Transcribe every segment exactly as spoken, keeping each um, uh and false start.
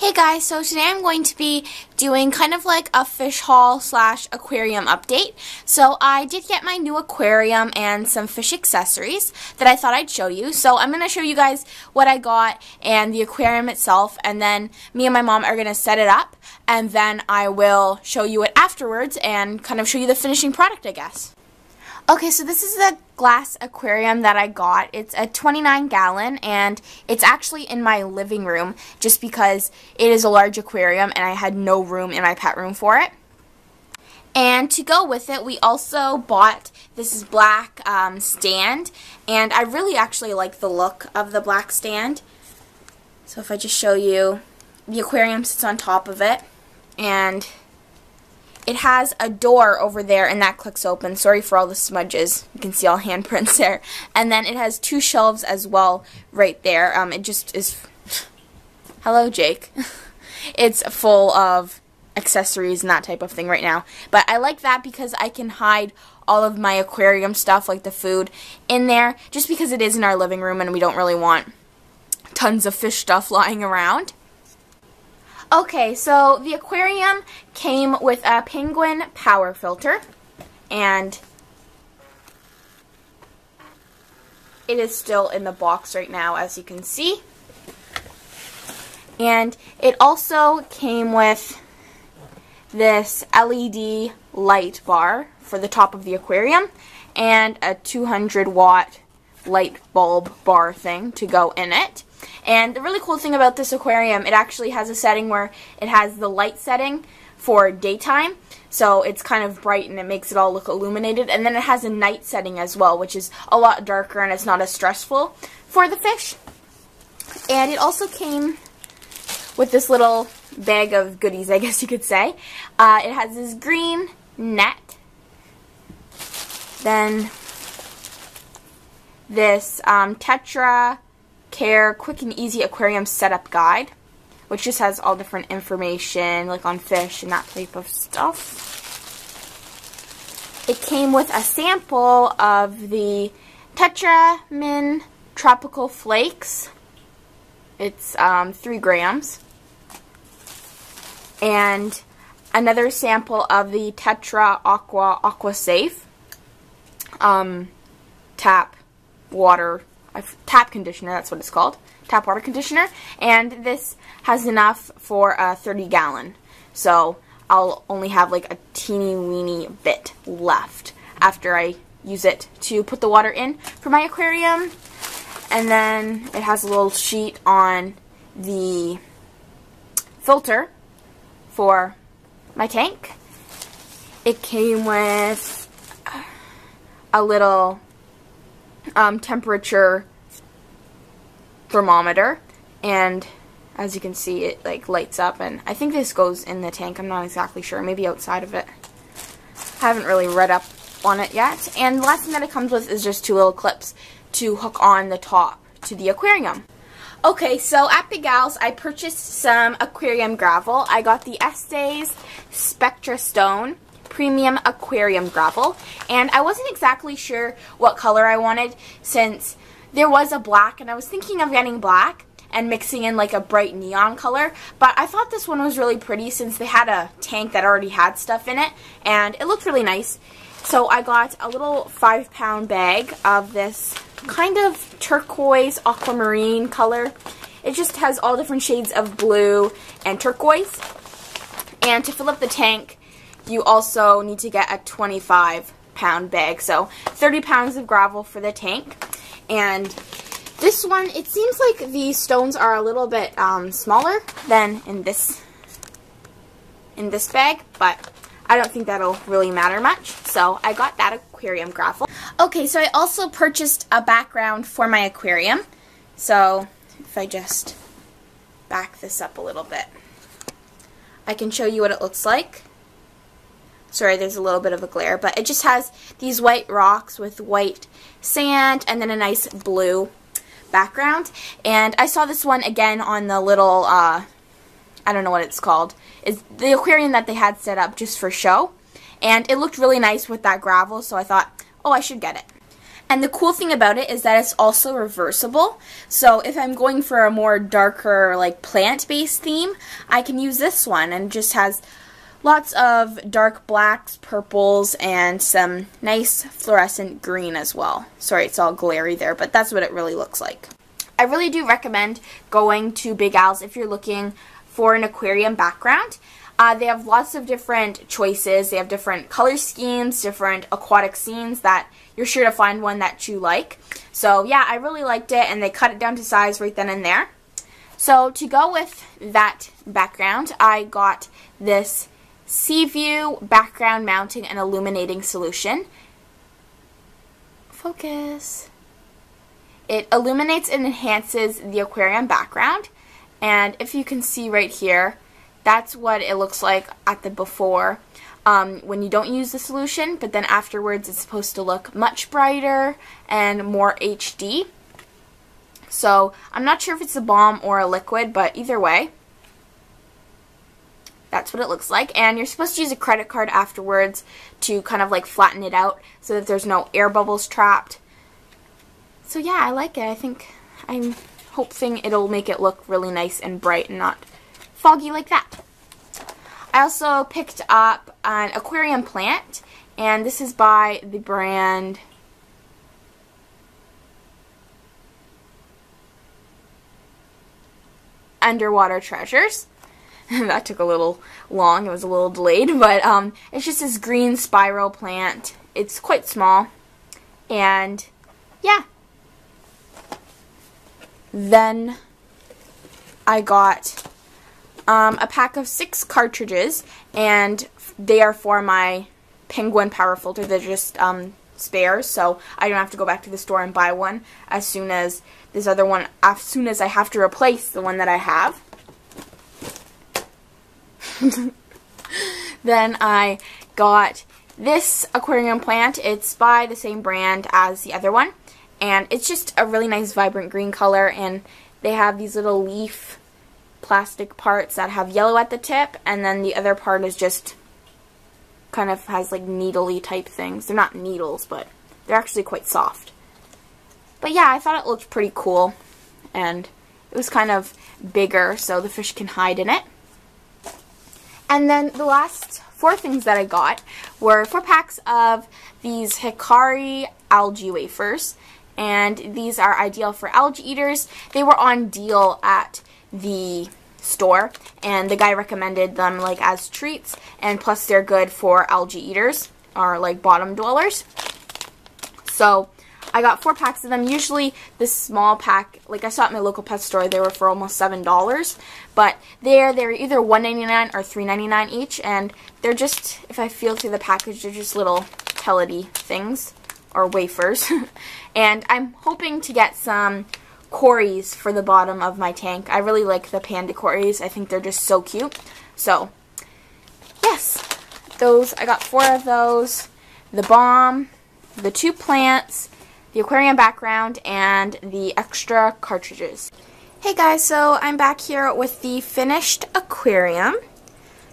Hey guys, so today I'm going to be doing kind of like a fish haul slash aquarium update. So I did get my new aquarium and some fish accessories that I thought I'd show you. So I'm going to show you guys what I got and the aquarium itself, and then me and my mom are going to set it up, and then I will show you it afterwards and kind of show you the finishing product, I guess. Okay, so this is the glass aquarium that I got. It's a twenty-nine gallon, and it's actually in my living room just because it is a large aquarium and I had no room in my pet room for it. And to go with it, we also bought this black um, stand, and I really actually like the look of the black stand. So if I just show you, the aquarium sits on top of it, and it has a door over there, and that clicks open. Sorry for all the smudges. You can see all handprints there. And then it has two shelves as well right there. Um, it just is... Hello, Jake. It's full of accessories and that type of thing right now. But I like that because I can hide all of my aquarium stuff, like the food, in there, just because it is in our living room and we don't really want tons of fish stuff lying around. Okay, so the aquarium came with a Penguin Power Filter, and it is still in the box right now, as you can see. And it also came with this L E D light bar for the top of the aquarium, and a two hundred watt light bulb bar thing to go in it. And the really cool thing about this aquarium, it actually has a setting where it has the light setting for daytime, so it's kind of bright and it makes it all look illuminated. And then it has a night setting as well, which is a lot darker and it's not as stressful for the fish. And it also came with this little bag of goodies, I guess you could say. Uh, it has this green net, then this um, Tetra Care Quick and Easy Aquarium Setup Guide, which just has all different information like on fish and that type of stuff. It came with a sample of the Tetra Min Tropical Flakes. It's um, three grams. And another sample of the Tetra Aqua Aqua Safe um, tap water A tap conditioner, that's what it's called, tap water conditioner, and this has enough for a thirty gallon, so I'll only have like a teeny weeny bit left after I use it to put the water in for my aquarium. And then it has a little sheet on the filter for my tank. It came with a little Um, temperature thermometer, and as you can see, it like lights up, and I think this goes in the tank. I'm not exactly sure, maybe outside of it. I haven't really read up on it yet. And the last thing that it comes with is just two little clips to hook on the top to the aquarium. Okay, so at Big Al's, I purchased some aquarium gravel. I got the Estes Spectra Stone Premium Aquarium Gravel, and I wasn't exactly sure what color I wanted since there was a black, and I was thinking of getting black and mixing in like a bright neon color, but I thought this one was really pretty since they had a tank that already had stuff in it, and it looked really nice. So I got a little five pound bag of this kind of turquoise aquamarine color. It just has all different shades of blue and turquoise. And to fill up the tank, you also need to get a twenty-five pound bag, so thirty pounds of gravel for the tank. And this one, it seems like the stones are a little bit um, smaller than in this in this bag, but I don't think that'll really matter much, so I got that aquarium gravel. Okay, so I also purchased a background for my aquarium, so if I just back this up a little bit, I can show you what it looks like. Sorry, there's a little bit of a glare, but it just has these white rocks with white sand and then a nice blue background. And I saw this one again on the little, uh, I don't know what it's called, it's the aquarium that they had set up just for show. And it looked really nice with that gravel, so I thought, oh, I should get it. And the cool thing about it is that it's also reversible. So if I'm going for a more darker, like, plant-based theme, I can use this one, and it just has lots of dark blacks, purples, and some nice fluorescent green as well. Sorry, it's all glary there, but that's what it really looks like. I really do recommend going to Big Al's if you're looking for an aquarium background. Uh, they have lots of different choices. They have different color schemes, different aquatic scenes that you're sure to find one that you like. So yeah, I really liked it, and they cut it down to size right then and there. So to go with that background, I got this Sea View background mounting and illuminating solution. Focus. It illuminates and enhances the aquarium background, and if you can see right here, that's what it looks like at the before um, when you don't use the solution, but then afterwards it's supposed to look much brighter and more H D. So I'm not sure if it's a balm or a liquid, but either way, that's what it looks like. And you're supposed to use a credit card afterwards to kind of like flatten it out so that there's no air bubbles trapped. So yeah, I like it. I think I'm hoping it'll make it look really nice and bright and not foggy like that. I also picked up an aquarium plant, and this is by the brand Underwater Treasures. That took a little long, it was a little delayed, but um, it's just this green spiral plant. It's quite small, and yeah. Then I got um, a pack of six cartridges, and they are for my Penguin Power Filter. They're just um, spares, so I don't have to go back to the store and buy one as soon as this other one, as soon as I have to replace the one that I have. Then I got this aquarium plant. It's by the same brand as the other one, and it's just a really nice vibrant green color, and they have these little leaf plastic parts that have yellow at the tip, and then the other part is just kind of has like needly type things. They're not needles, but they're actually quite soft. But yeah, I thought it looked pretty cool, and it was kind of bigger so the fish can hide in it. And then the last four things that I got were four packs of these Hikari algae wafers, and these are ideal for algae eaters. They were on deal at the store, and the guy recommended them like as treats, and plus they're good for algae eaters or like bottom dwellers. So I got four packs of them. Usually this small pack, like I saw at my local pet store, they were for almost seven dollars. But there, they're either one ninety-nine or three ninety-nine each. And they're just, if I feel through the package, they're just little pellet-y things, or wafers. And I'm hoping to get some corys for the bottom of my tank. I really like the panda corys. I think they're just so cute. So, yes, those, I got four of those. The bomb, the two plants, the aquarium background, and the extra cartridges. Hey guys, so I'm back here with the finished aquarium.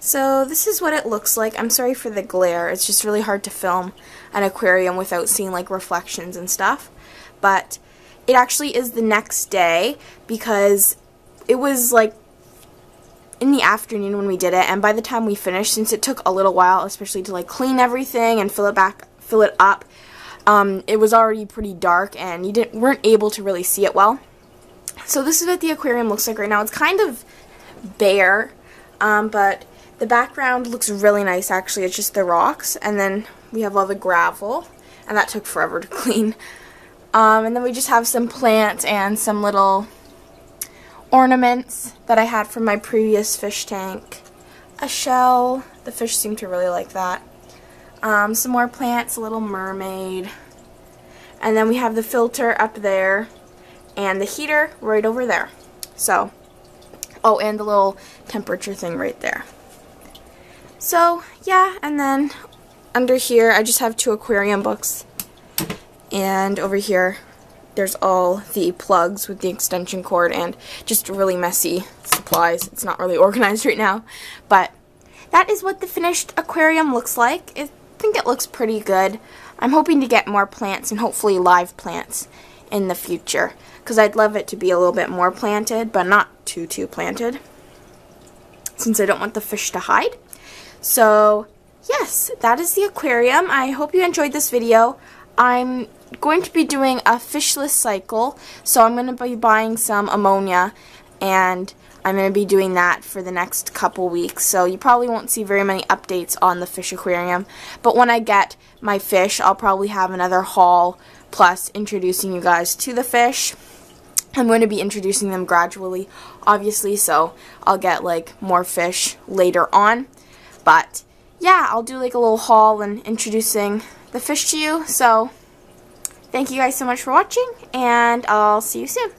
So this is what it looks like. I'm sorry for the glare. It's just really hard to film an aquarium without seeing like reflections and stuff. But it actually is the next day, because it was like in the afternoon when we did it, and by the time we finished, since it took a little while, especially to like clean everything and fill it back, fill it up, Um, it was already pretty dark, and you didn't weren't able to really see it well. So this is what the aquarium looks like right now. It's kind of bare, um, but the background looks really nice, actually. It's just the rocks, and then we have all the gravel, and that took forever to clean. Um, and then we just have some plants and some little ornaments that I had from my previous fish tank. A shell. The fish seem to really like that. Um, some more plants, a little mermaid, and then we have the filter up there, and the heater right over there. So, oh, and the little temperature thing right there. So, yeah, and then under here, I just have two aquarium books, and over here, there's all the plugs with the extension cord, and just really messy supplies. It's not really organized right now, but that is what the finished aquarium looks like. It I think it looks pretty good. I'm hoping to get more plants and hopefully live plants in the future, because I'd love it to be a little bit more planted, but not too too planted, since I don't want the fish to hide. So yes, that is the aquarium. I hope you enjoyed this video. I'm going to be doing a fishless cycle, so I'm going to be buying some ammonia, and I'm going to be doing that for the next couple weeks, so you probably won't see very many updates on the fish aquarium. But when I get my fish, I'll probably have another haul, plus introducing you guys to the fish. I'm going to be introducing them gradually, obviously, so I'll get like more fish later on. But yeah, I'll do like a little haul and introducing the fish to you. So thank you guys so much for watching, and I'll see you soon.